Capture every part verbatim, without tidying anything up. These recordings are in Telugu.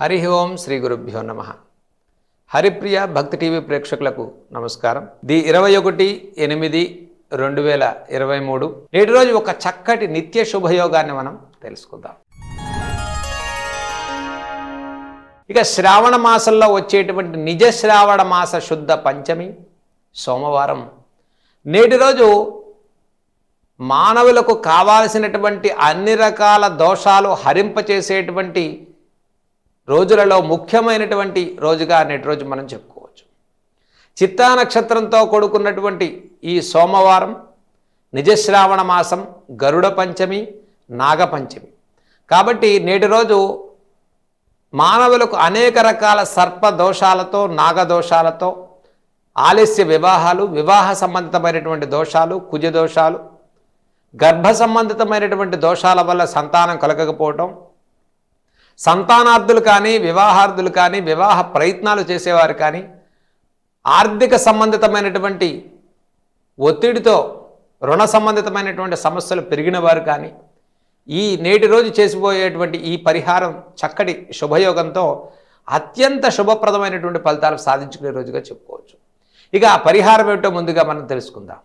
हरि ओम श्री गुरुभ्यो नमः हरिप्रिय भक्ति टीवी प्रेक्षकुलकु नमस्कारं दी इरवै ओकटि एनिमिदि रेंडु वेल इरवै मूडु नेटी रोजु ओक चक्कटि नित्य शुभयोगान्नि मनं तेलुसुकुंदां। इक श्रावण मासंलो वच्चेटुवंटि निज श्रावण मास शुद्ध पंचमी सोमवारं नेटी रोजु मानवुलकु कावाल्सिनटुवंटि अन्नि रकाल दोषालु हरिंपचेसेटुवंटि రోజులలో ముఖ్యమైనటువంటి రోజుగా నేటి రోజు మనం చెప్పుకోవచ్చు। చిత్తా నక్షత్రంతో కూడుకున్నటువంటి ఈ సోమవారం నిజ శ్రావణ మాసం గరుడ పంచమి నాగ పంచమి కాబట్టి నేటి రోజు మానవులకు అనేక రకాల సర్ప దోషాలతో నాగ దోషాలతో ఆలస్య వివాహాలు వివాహ సంబంధితమైనటువంటి దోషాలు కుజ దోషాలు గర్భ సంబంధితమైనటువంటి దోషాల వల్ల సంతానం కలగకపోవడం సంతానార్థులు కానీ వివాహార్థులు కానీ వివాహ ప్రయత్నాలు చేసేవారు కానీ ఆర్థిక సంబంధితమైనటువంటి ఒత్తిడితో రుణ సంబంధితమైనటువంటి సమస్యలు పెరిగిన వారు కానీ ఈ నేటి రోజు చేసిపోయేటువంటి ఈ పరిహారం చక్కటి శుభయోగంతో అత్యంత శుభప్రదమైనటువంటి ఫలితాలు సాధించుకునే రోజుగా చెప్పుకోవచ్చు। ఇక ఆ పరిహారం ఏంటో ముందుగా మనం తెలుసుకుందాం।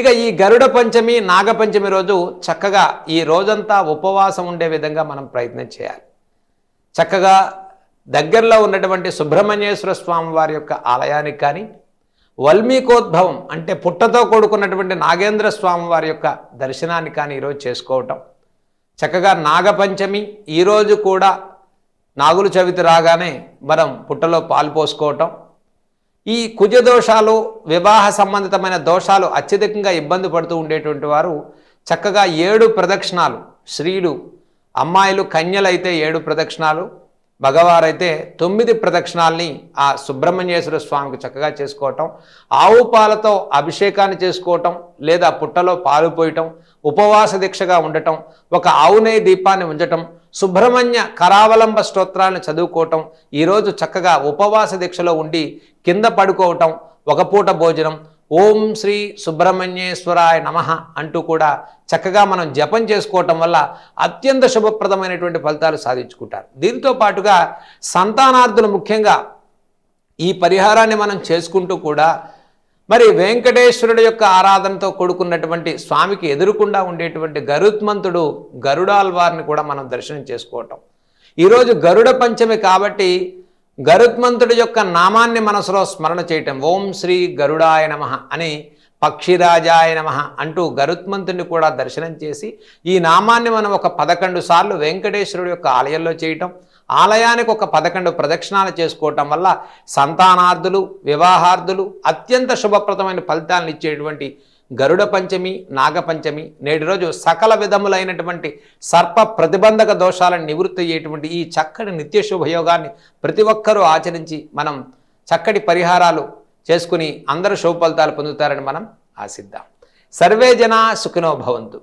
ఇక ఈ గరుడ పంచమి నాగ పంచమి రోజు చక్కగా ఈ రోజంతా ఉపవాసం ఉండే విధంగా మనం ప్రయత్నం చేయాలి। చక్కగా దగ్గరలో ఉన్నటువంటి సుబ్రహ్మణ్యేశ్వర స్వామి వారి యొక్క ఆలయానికి కానీ వల్మీకోద్భవం అంటే పుట్టతో కూడుకున్నటువంటి నాగేంద్ర స్వామి వారి యొక్క దర్శనాన్ని కానీ ఈరోజు చేసుకోవటం చక్కగా నాగ పంచమి ఈరోజు కూడా నాగుల చవితి రాగానే మనం పుట్టలో పాలు పోసుకోవటం ఈ కుజ దోషాలు వివాహ సంబంధితమైన దోషాలు అత్యధికంగా ఇబ్బంది పడుతూ ఉండేటువంటి వారు చక్కగా ఏడు ప్రదక్షిణాలు స్త్రీలు అమ్మాయిలు కన్యలైతే ఏడు ప్రదక్షిణాలు భగవారైతే తొమ్మిది ప్రదక్షిణాలని ఆ సుబ్రహ్మణ్యేశ్వర స్వామికి చక్కగా చేసుకోవటం ఆవు పాలతో అభిషేకాన్ని చేసుకోవటం లేదా పుట్టలో పాలు పోయటం ఉపవాస దీక్షగా ఉండటం ఒక ఆవు నెయ్యి దీపాన్ని ఉంచటం సుబ్రహ్మణ్య కరావలంబ స్తోత్రాలను చదువుకోవటం ఈరోజు చక్కగా ఉపవాస దీక్షలో ఉండి కింద పడుకోవటం ఒక పూట భోజనం ఓం శ్రీ సుబ్రహ్మణ్యేశ్వరాయ నమః అంటూ కూడా చక్కగా మనం జపం చేసుకోవటం వల్ల అత్యంత శుభప్రదమైనటువంటి ఫలితాలు సాధించుకుంటారు। దీంతో పాటుగా సంతానార్థులు ముఖ్యంగా ఈ పరిహారాన్ని మనం చేసుకుంటూ కూడా మరి వెంకటేశ్వరుడి యొక్క ఆరాధనతో కూడుకున్నటువంటి స్వామికి ఎదురుకుండా ఉండేటువంటి గరుత్మంతుడు గరుడాల్వారిని కూడా మనం దర్శనం చేసుకోవటం ఈరోజు గరుడ పంచమి కాబట్టి గరుత్మంతుడి యొక్క నామాన్ని మనసులో స్మరణ చేయటం ఓం శ్రీ గరుడాయ నమః అని పక్షిరాజాయ నమః అంటూ గరుత్మంతుడిని కూడా దర్శనం చేసి ఈ నామాన్ని మనం ఒక పదకొండు సార్లు వెంకటేశ్వరుడి యొక్క ఆలయంలో చేయటం ఆలయానికి ఒక పదకొండు ప్రదక్షిణాలు చేసుకోవటం వల్ల సంతానార్థులు వివాహార్థులు అత్యంత శుభప్రదమైన ఫలితాలను ఇచ్చేటువంటి గరుడ పంచమి నాగ పంచమి నేటి రోజు సకల విధములైనటువంటి సర్ప ప్రతిబంధక దోషాలను నివృత్తి అయ్యేటువంటి ఈ చక్కటి నిత్య శుభయోగాన్ని ప్రతి ఒక్కరూ ఆచరించి మనం చక్కటి పరిహారాలు చేసుకుని అందరూ శుభ ఫలితాలు పొందుతారని మనం ఆశిద్దాం। సర్వే జనా సుఖినో భవంతు।